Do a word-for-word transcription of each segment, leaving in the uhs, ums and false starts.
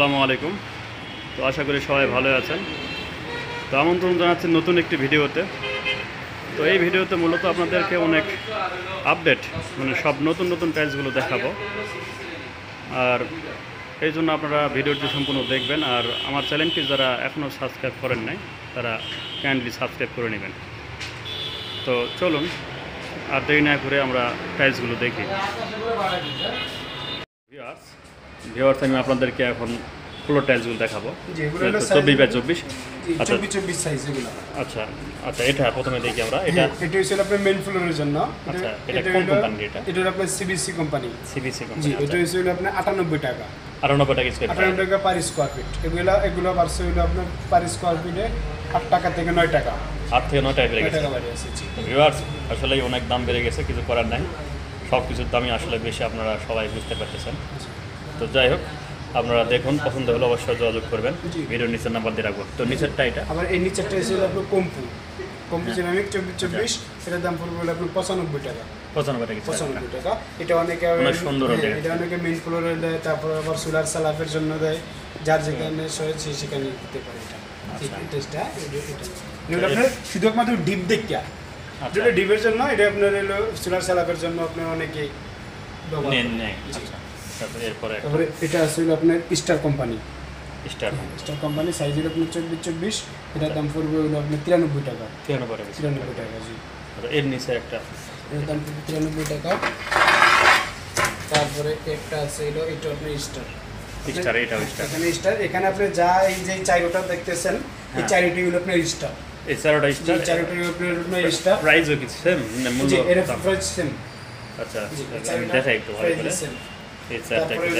আসসালামু আলাইকুম। তো আশা করি সবাই ভালো আছেন। তো আমন্ত্রণ জানাচ্ছি নতুন একটি ভিডিওতে। তো এই ভিডিওতে মূলত আপনাদেরকে অনেক আপডেট মানে সব নতুন নতুন টাইলসগুলো দেখাবো, আর এই জন্য আপনারা ভিডিওটি সম্পূর্ণ দেখবেন। আর আমার চ্যানেলটি যারা এখনও সাবস্ক্রাইব করেন নাই তারা কাইন্ডলি সাবস্ক্রাইব করে নেবেন। তো চলুন আর দেরি না করে আমরা টাইলসগুলো দেখি। ভিউয়ার্স ভিউয়ার্স আমি আপনাদেরকে এখন ফ্লোর টাইলসগুলো দেখাবো, চব্বিশ বাই চব্বিশ। আচ্ছা আচ্ছা আচ্ছা, এটা প্রথমে দেখি আমরা। এটা এটা হইছিল আপনাদের মেইন ফ্লোরের জন্য। আচ্ছা, এটা কোন কোম্পানি? এটা এটা আপনাদের সিবিসি কোম্পানি। CBC company. জি, এটা হইছিল আপনাদের আটানব্বই টাকা। আটানব্বই টাকা স্কয়ার ফিট। আটানব্বই টাকা পার স্কয়ার ফিট। এগুলা এগুলো বাড়ছে হলো আপনাদের পার স্কয়ার ফিটে আট টাকা থেকে নয় টাকা। আট থেকে নয় টাকা বেড়ে গেছে। ভিউয়ার্স আসলে অনেক দাম বেড়ে গেছে, কিছু করার নাই। সব কিছুর দামই আসলে বেশি, আপনারা সবাই বুঝতে পারতেছেন। তো যাই হোক, আপনারা দেখুন, পছন্দ হলে অবশ্যই যোগাযোগ করবেন। ভিডিওর নিচের নাম্বার দিয়ে রাখবো। তো নিচেরটা এটা আবার এই নিচেরটা এসেছিল আপনার কম্পু কম্পু সিরামিক চব্বিশ চব্বিশ এটার দাম পড়বে আপনার পঁচানব্বই টাকা। পঁচানব্বই টাকা পঁচানব্বই টাকা এটা অনেকে সুন্দর, এটা অনেকে মেন ফ্লোরে দেয়, তারপরে আবার সোলার সালাফের জন্য দেয়, যার যেখানে সহজ সেখানে দিতে পারে। এটা টেস্টটা এটা আপনার শুধু একমাত্র ডিপ দেখিয়া, যেটা ডিপের জন্য, এটা আপনার হলো সোলার সালাফের জন্য আপনার অনেকেই নেন নেই। তারপরে এটা আসছিল আপনার star company. Star star company সাইজের আপনার চব্বিশ চব্বিশ এটার দাম পড়বে হলো আপনার তিরানব্বই টাকা। তিরানব্বই টাকা তিরানব্বই টাকা জি। আর এর নিচে একটা এর দাম তিরানব্বই টাকা। তারপরে একটা আসছিল এটা আপনার স্টার স্টার এটা স্টার এখানে স্টার এখানে আপনি যা এই যে চারটা দেখতেছেন এই চারটি হলো আপনার স্টার। এই চারটা স্টার চারটি হলো আপনার স্টার। প্রাইস ও কি सेम না মূল্য এটা প্রাইস सेम। আচ্ছা, দেখা একটু ভালো করে। তিরানব্বই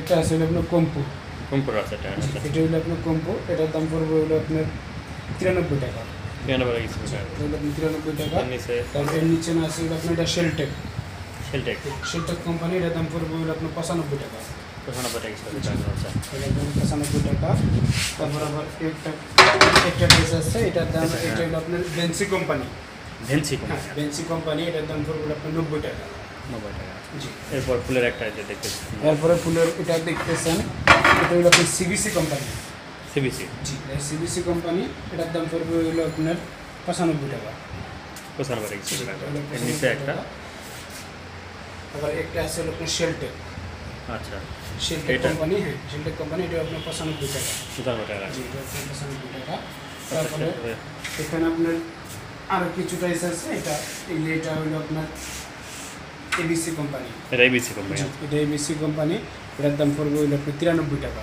টাকা নিচে না আছে আপনার শেলটেক সেলটেক সেলটেক কোম্পানি এটার দাম পড়বে হলো আপনার পঁচানব্বই টাকা। পঁচানব্বই টাকা পঁচানব্বই টাকা তারপর আবার একটা একটা প্রাইস আছে এটার দাম, এটা হলো আপনার ভেন্সি কোম্পানি। ভেন্সি কোম্পানি ভেন্সি কোম্পানি এটার দাম পড়বে আপনার নব্বই টাকা। নব্বই টাকা জি। এরপর ফুলের একটা এটা দেখতেছেন, এরপরে ফুলের এটা দেখতেছেন, এটা হলো আপনার সিবিসি কোম্পানি। সিবিসি জি, সিবিসি কোম্পানি এটার দাম পড়বে হলো আপনার পঁচানব্বই টাকা। পঁচানব্বই টাকা নিচে একটা আবার একটা আছে হলো আপনার শেলটেক। আচ্ছা, শেলটেক কোম্পানি। হ্যাঁ, শেলটেক কোম্পানি এটা আপনার পঁচানব্বই টাকা। পঁচানব্বই টাকা জি, পঁচানব্বই টাকা। তারপরে এখানে আপনার আরও কিছু টাইস আছে, এটা এটা হলো আপনার এবিসি কোম্পানি। এটা এবিসি কোম্পানি এটা এবিসি কোম্পানি এটার দাম পড়বে হলো আপনার তিরানব্বই টাকা।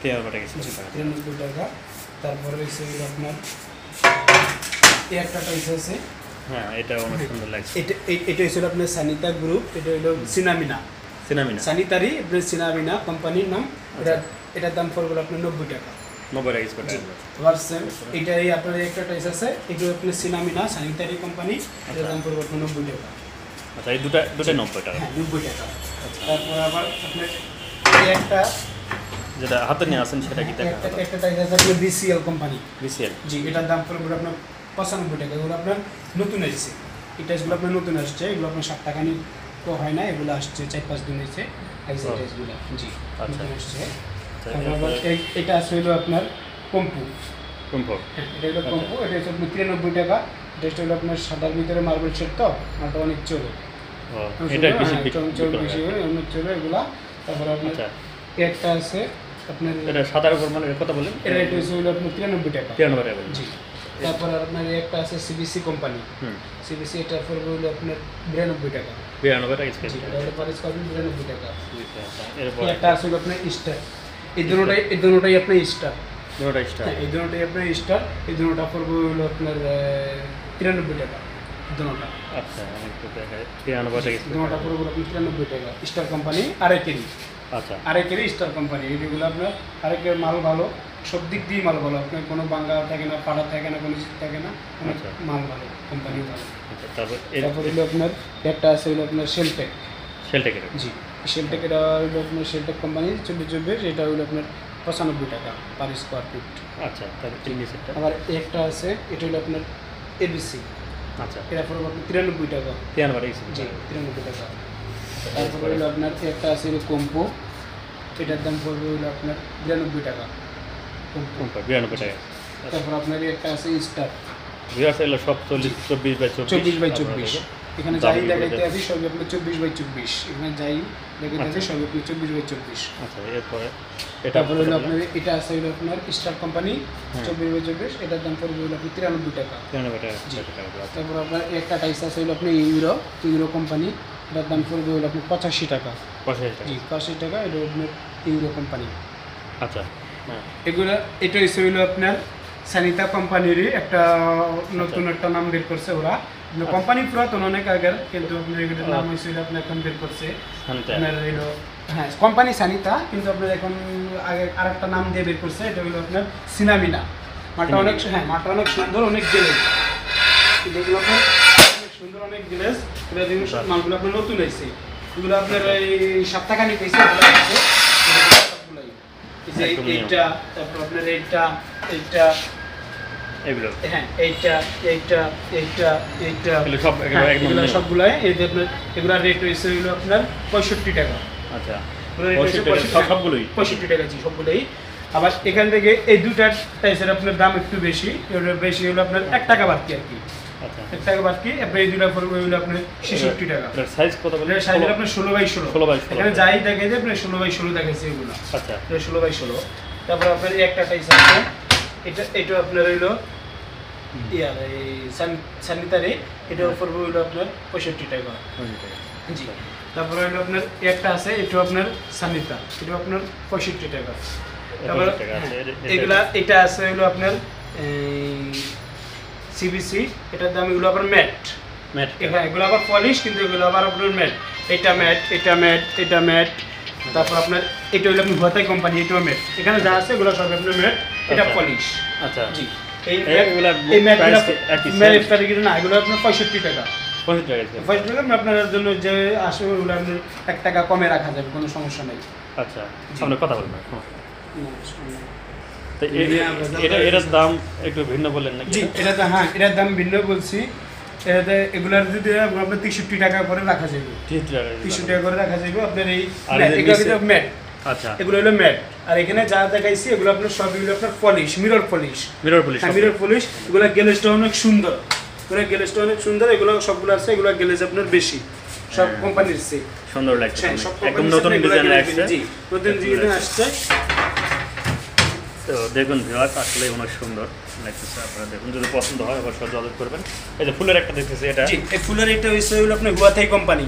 তিরানব্বই টাকা তিরানব্বই টাকা তারপরে সেগুলো আপনার এই একটা টাইস আছে। হ্যাঁ, এটা অনেক সুন্দর লাগছে। এটা এটা হলো আপনার সানিতা গ্রুপ। এটা হলো সিনামিনা সিনামিনা স্যানিটারি আপনার সিনামিনা কোম্পানির নাম। এটা এটার দাম পড়বে আপনার নব্বই টাকা। নব্বই টাকা স্কয়ার ফিট। ভার্সন এটা এই আপনার একটা টাইস আছে, এটা আপনার সিনামিনা স্যানিটারি কোম্পানি। এটার দাম পড়বে আপনার নব্বই টাকা। আচ্ছা, এই দুটো দুটো নব্বই টাকা। হ্যাঁ, নব্বই টাকা। তারপর আবার আপনার এই একটা যেটা হাতে নিয়ে আসেন সেটা কি দেখা যাচ্ছে, একটা টাইস আছে আপনার বিসিএল কোম্পানি। বিসিএল জি, এটার দাম পড়বে আপনার পঁচানব্বই টাকা। এগুলো আপনার নতুন আসছে, এই টাইসগুলো আপনার নতুন আসছে। এগুলো আপনার সাত টাকা নিয়ে তো হয় না, এগুলো আসছে চার পাঁচ দিন হয়েছে টাইসগুলো। জি, নতুন আসছে। এটা আসছে হলো আপনার কম্পু কম্পু এটা হলো কম্পু। এটা হচ্ছে আপনার তিরানব্বই টাকা। ড্রেসটা হলো আপনার সাদার ভিতরে মার্বেল সেট, তো মালটা অনেক চলো চলো বেশি করে অনেক চলো এগুলা। তারপর আপনার একটা আছে আপনার এটা সাদার উপর মানে কথা বলেন, এটা এটা হলো আপনার তিরানব্বই টাকা। তিরানব্বই টাকা জি। তারপর আপনার একটা আছে সিবিসি কোম্পানি। হুম, সিবিসি এটা পড়বে হলো আপনার বিরানব্বই টাকা। বিরানব্বই টাকা স্কয়ার ফিট। এটা পার স্কয়ার ফিট বিরানব্বই টাকা। এরপর একটা আছে আপনার স্টার। এই দুটোটাই এই দুটোটাই আপনার স্টার দুটোটাই স্টার এই দুটোটাই আপনার স্টার এই দুটোটা পড়বে হলো আপনার তিরানব্বই টাকা দুটোটা। আচ্ছা, একটু দেখাই। তিরানব্বই টাকা দুটোটা পড়বে আপনার তিরানব্বই টাকা। স্টার কোম্পানি আরেকেরি। আচ্ছা, আরেকেরি স্টার কোম্পানি। এগুলো আপনার আরেকের মাল ভালো, সব দিক দিয়েই মাল ভালো। আপনার কোনো বাঙ্গা থাকে না, পাড়া থাকে না, কোনো কিছু থাকে না, মাল ভালো, কোম্পানি ভালো। তারপর এরপর হলো আপনার একটা আছে হলো আপনার সেলটেক। সেলটেক জি, শেলটেক, এটা হলো আপনার শেলটেক কোম্পানির চব্বিশ চব্বিশ, এটা হলো আপনার পঁচানব্বই টাকা পার স্কোয়ার ফিট। আচ্ছা, আবার একটা আছে এটা হলো আপনার এবিসি। আচ্ছা, এটা পড়বে আপনার তিরানব্বই টাকা। তিরানব্বই টাকা। তারপরে হলো আপনার একটা আছে কম্পো, এটার দাম পড়বে হলো আপনার বিরানব্বই টাকা। বিরানব্বই টাকা। তারপর আপনার একটা আছে স্টার, এগুলো সব চল্লিশ চব্বিশ বাই চব্বিশ বাই চব্বিশ। এখানে যাই দেখাইতে আসি সবই আপনার চব্বিশ বাই চব্বিশ। এখানে যাই দেখাইতে আসি সবই আপনার চব্বিশ বাই চব্বিশ। এরপরে এটা বলল আপনার এটা আছে হলো আপনার স্টার কোম্পানি চব্বিশ বাই চব্বিশ, এটার দাম পড়বে হলো আপনার তিরানব্বই টাকা। তিরানব্বই টাকা। তারপর আপনার একটা টাইস আছে হলো আপনার ইউরো ইউরো কোম্পানি, এটার দাম পড়বে হলো আপনার পঁচাশি টাকা। পঁচাশি টাকা। জি, পঁচাশি টাকা। এটা আপনার ইউরো কোম্পানি। আচ্ছা, এগুলো এটা এসে হলো আপনার সানিতা কোম্পানিরই একটা নতুন একটা নাম বের করছে ওরা। কোম্পানি পুরাতন অনেক আগের, কিন্তু আপনার এগুলোর নাম হয়েছিল আপনার এখন বের করছে আপনার হইল, হ্যাঁ কোম্পানি সানিতা, কিন্তু আপনার এখন আগে আর একটা নাম দিয়ে বের করছে, এটা হলো আপনার সিনামিনা। মাঠটা অনেক, হ্যাঁ মাঠটা অনেক সুন্দর, অনেক গেলেজ, এগুলো আপনার অনেক সুন্দর, অনেক গেলেজ। এটা দেখুন মালগুলো আপনার নতুন হয়েছে, এগুলো আপনার ওই সপ্তাহখানি হয়েছে। এইটা, তারপর আপনার এইটা এইটা এগুলো, হ্যাঁ এইটা এইটা এইটা এইটা এগুলো সবগুলাই এই যে আপনার এগুলোর রেট হয়েছে হইল আপনার পঁয়ষট্টি টাকা। আচ্ছা, সবগুলোই পঁয়ষট্টি টাকা। জি, সবগুলোই। আবার এখান থেকে এই দুটার টাইসের আপনার দাম একটু বেশি, এগুলো বেশি হলো আপনার এক টাকা বাড়তি আর কি। আচ্ছা, এক টাকা বাড়তি। এই দুটা পড়বে হইল আপনার ছেষট্টি টাকা। সাইজ কত বলে? সাইজ আপনার ষোলো বাই ষোলো। ষোলো বাই ষোলো। এখানে যাই দেখে যে আপনার ষোলো বাই ষোলো দেখেছে এগুলো। আচ্ছা, ষোলো বাই ষোলো। তারপর আপনার একটা টাইস আছে, এটা এটা আপনার হইলো ইয়ার এই সানিটারি, এটা পড়বে হইলো আপনার পঁয়ষট্টি টাকা। জি। তারপর হইলো আপনার একটা আছে, এটা আপনার সানিতা, এটা আপনার পঁয়ষট্টি টাকা। তারপর এগুলা এটা আছে হইলো আপনার সিবিসি, এটার দাম এগুলো আবার ম্যাট ম্যাট, হ্যাঁ এগুলো আবার পলিশ, কিন্তু এগুলো আবার আপনার ম্যাট। এটা ম্যাট, এটা ম্যাট, এটা ম্যাট। তারপর আপনার এটা হইলো আপনি ভতাই কোম্পানি, এটাও ম্যাট। এখানে যা আছে এগুলো সব আপনার ম্যাট, এটা পলিশ। আচ্ছা, জি। এই ম্যাটগুলো এই ম্যাটগুলো ম্যাট প্যাকেটে না, এগুলো আপনার পঁয়ষট্টি টাকা। পঁয়ষট্টি টাকা পঁয়ষট্টি টাকা আপনার জন্য যে আসবে ওগুলো আপনি এক টাকা কমে রাখা যাবে, কোনো সমস্যা নেই। আচ্ছা, আমরা কথা বলবো। তো এটা এটার দাম একটু ভিন্ন বলেন নাকি? জি, এটা তো হ্যাঁ এটার দাম ভিন্ন বলছি। এটাতে এগুলার যদি আপনার তেষট্টি টাকা করে রাখা যাবে, তেষট্টি টাকা করে রাখা যাবে আপনার এই ম্যাট। আচ্ছা, এগুলো হলো ম্যাট। আর এখানে যা দেখাইছি এগুলো আপনার সব এগুলো আপনার polish, mirror polish. Mirror polish, mirror polish. এগুলো গ্লেজটা অনেক সুন্দর, এগুলো গ্লেজটা অনেক সুন্দর। এগুলো সবগুলো আছে, এগুলো গ্লেজ আপনার বেশি সব কোম্পানির চেয়ে সুন্দর লাগছে, একদম নতুন ডিজাইন আসছে। জি, নতুন ডিজাইন আসছে। তো দেখুন ভিউয়ার্স, আসলে অনেক সুন্দর লাগতেছে। আপনারা দেখুন, যদি পছন্দ হয় অবশ্যই যোগাযোগ করবেন। এই যে ফুলের একটা দেখতেছি, এটা জি এই ফুলের এটা হইছে হলো আপনার হুয়াথাই কোম্পানি।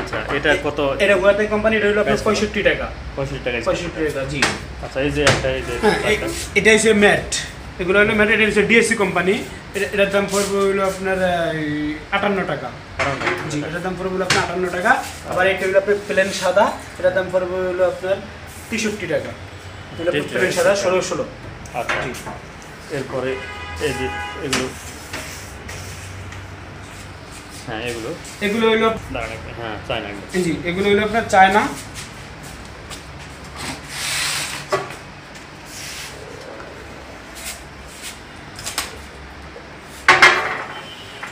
আচ্ছা, এটা কত? এটা হুয়াথাই কোম্পানি, এটা হলো আপনার পঁয়ষট্টি টাকা। পঁয়ষট্টি টাকা। পঁয়ষট্টি টাকা। জি। আচ্ছা, এই যে একটা এই যে এটা হইছে ম্যাট, এগুলো হলো ম্যাট। এটা হইছে ডিএসসি কোম্পানি, এটা এটার দাম পড়বে হলো আপনার আটান্ন টাকা। জি, এটার দাম পড়বে হলো আপনার আটান্ন টাকা। আবার এটা হলো আপনার প্লেন সাদা, এটার দাম পড়বে হলো আপনার তেষট্টি টাকা। এরপরে এগুলো হইল আপনার চায়না। এগুলো হইল আপনার চায়না,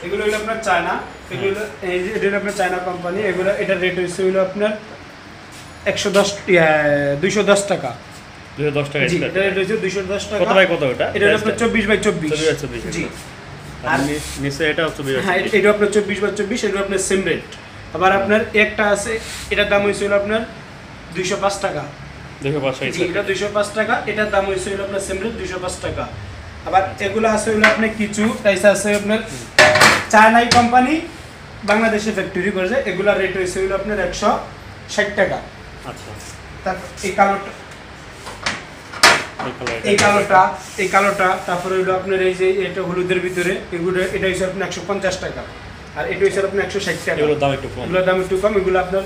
এগুলো আপনার চায়না কোম্পানি। এগুলো এটার রেট হচ্ছে হইল আপনার একশো দশ দুইশো দশ টাকা। আবার আপনার একটা আছে, এটার দাম হয়েছিল আপনার দুইশো পাঁচ টাকা। দুইশো পাঁচ টাকা, এটার দাম হয়েছিল আপনার সেম রেট দুইশো পাঁচ টাকা। আবার এগুলো আছে হলো আপনার কিছু টাইস আছে আপনার চায়নাই কোম্পানি, বাংলাদেশে ফ্যাক্টরি করেছে। এগুলার রেট হয়েছিল আপনার একশো ষাট টাকা। আচ্ছা, তারপর এই কালোটা এই কালোটা এই কালোটা তারপরে হলো আপনার এই যে এটা হলুদের ভিতরে, এগুলো এটা হচ্ছে আপনার একশো পঞ্চাশ টাকা। আর এটা হচ্ছে আপনার একশো ষাট টাকা। এগুলোর দাম একটু কম, এগুলোর দাম একটু কম। এগুলো আপনার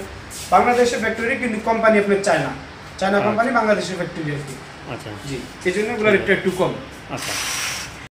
বাংলাদেশে ফ্যাক্টরি, কিন্তু কোম্পানি আপনার চায়না চায়না কোম্পানি, বাংলাদেশে ফ্যাক্টরি আর কি। আচ্ছা, জি, এই জন্য এগুলোর একটু একটু কম। আচ্ছা।